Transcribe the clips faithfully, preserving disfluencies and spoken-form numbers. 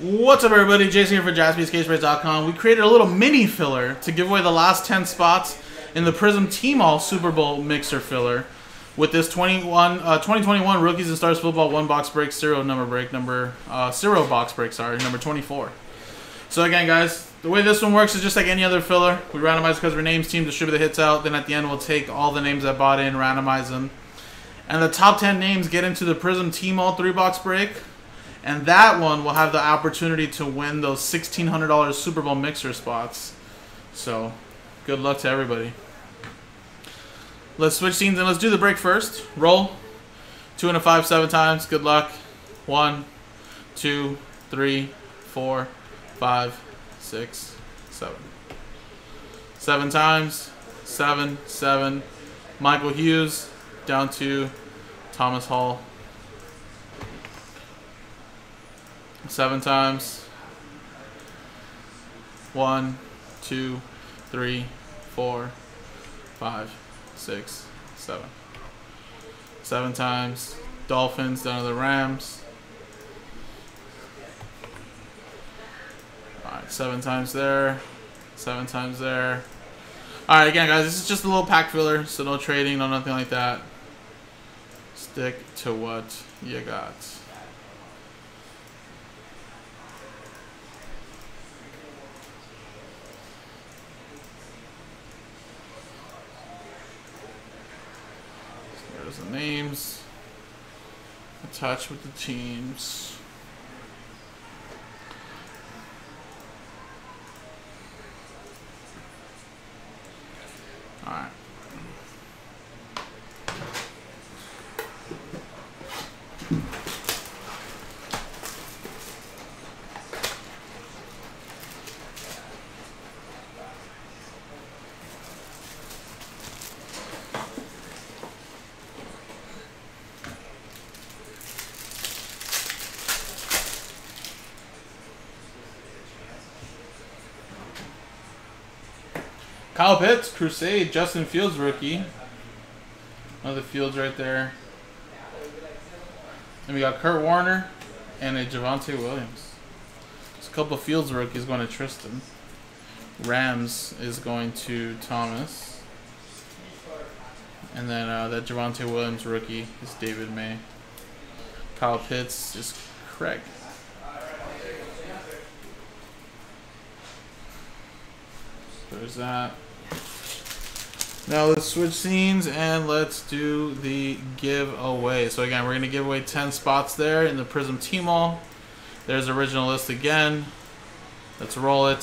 What's up, everybody? Jason here for Jaspys Case Breaks dot com. We created a little mini filler to give away the last ten spots in the Prizm T mall Super Bowl Mixer filler with this twenty-one, uh, twenty twenty-one Rookies and Stars football one box break, zero number break, number uh, zero box break, sorry, number twenty-four. So again, guys, the way this one works is just like any other filler. We randomize customer names, team, distribute the hits out. Then at the end, we'll take all the names that bought in, randomize them, and the top ten names get into the Prizm T mall three box break. And that one will have the opportunity to win those sixteen hundred dollar Super Bowl mixer spots. So, good luck to everybody. Let's switch scenes and let's do the break first. Roll. Two and a five, seven times. Good luck. One, two, three, four, five, six, seven. Seven times. Seven, seven. Michael Hughes down to Thomas Hall. Seven times. One, two, three, four, five, six, seven. Seven times. Dolphins down to the Rams. Alright, seven times there. Seven times there. Alright, again, guys, this is just a little pack filler, so no trading, no nothing like that. Stick to what you got. There's the names attached with the teams. All right. Kyle Pitts, Crusade, Justin Fields rookie. Another Fields right there. And we got Kurt Warner and a Javante Williams. There's a couple of Fields rookies going to Tristan. Rams is going to Thomas. And then uh, that Javante Williams rookie is David May. Kyle Pitts is Craig. There's that. Now let's switch scenes and let's do the giveaway. So again, we're going to give away ten spots there in the Prizm T mall. There's the original list again. Let's roll it.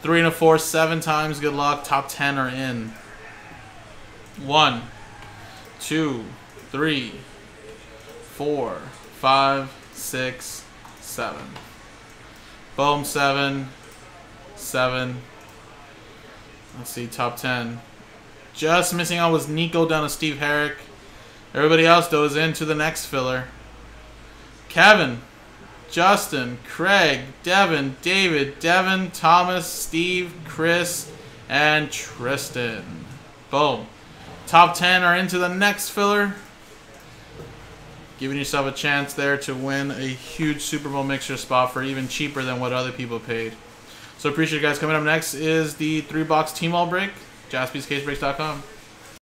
Three and a four, seven times. Good luck. Top ten are in. One, two, three, four, five, six, seven. Boom, seven. Seven. Let's see, top ten. Just missing out was Nico down to Steve Herrick. Everybody else, though, is into the next filler. Kevin, Justin, Craig, Devin, David, Devin, Thomas, Steve, Chris, and Tristan. Boom. Top ten are into the next filler. Giving yourself a chance there to win a huge Super Bowl mixer spot for even cheaper than what other people paid. So appreciate you guys. Coming up next is the three box T mall break. Jaspys Case Breaks dot com.